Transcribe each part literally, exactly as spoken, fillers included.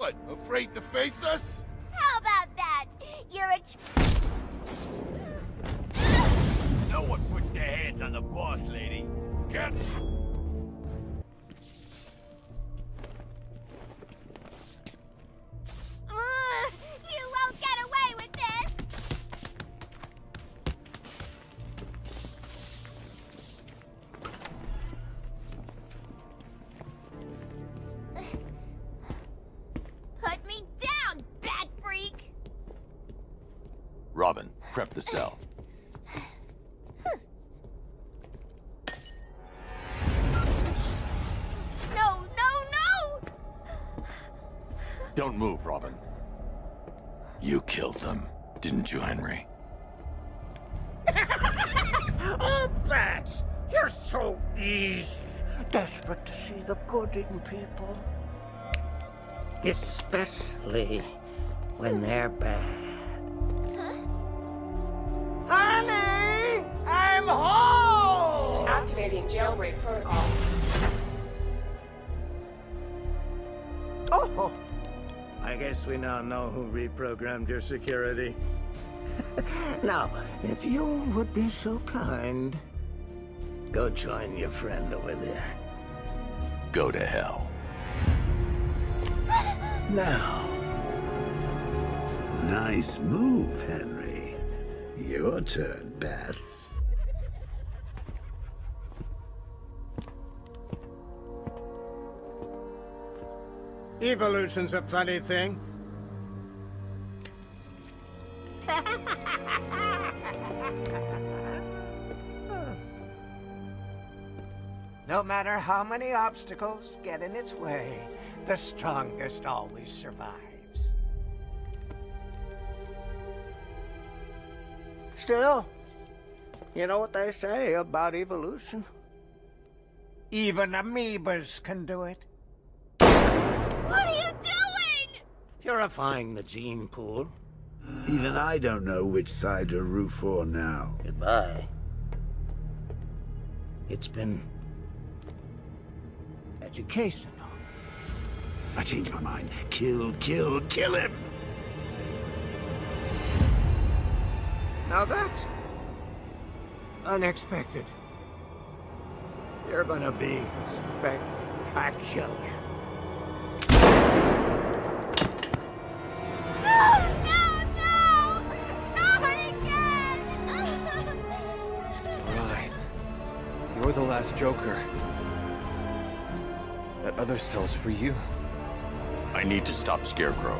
What, afraid to face us? How about that? You're a ch- No one puts their hands on the boss lady. Get... Robin, prep the cell. No, no, no! Don't move, Robin. You killed them, didn't you, Henry? Oh, Bats! You're so easy. Desperate to see the good in people. Especially when they're bad. Honey, I'm home! Activating jailbreak protocol. Oh! I guess we now know who reprogrammed your security. Now, if you would be so kind, go join your friend over there. Go to hell. Now. Nice move, Henry. Your turn, Bats. Evolution's a funny thing. No matter how many obstacles get in its way, the strongest always survive. Still, you know what they say about evolution? Even amoebas can do it. What are you doing? Purifying the gene pool. Even I don't know which side to root for now. Goodbye. It's been... educational. I changed my mind. Kill, kill, kill him! Now that's unexpected. You're gonna be spectacular. No, no, no! Not again! All right. You're the last Joker. That other cell's for you. I need to stop Scarecrow.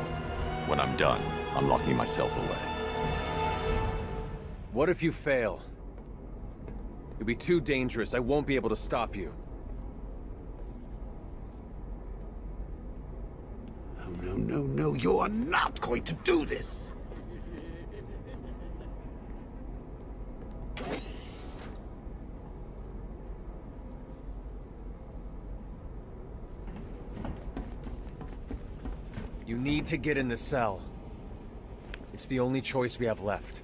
When I'm done, I'm locking myself away. What if you fail? You'll be too dangerous. I won't be able to stop you. Oh, no, no, no. You are not going to do this! You need to get in the cell. It's the only choice we have left.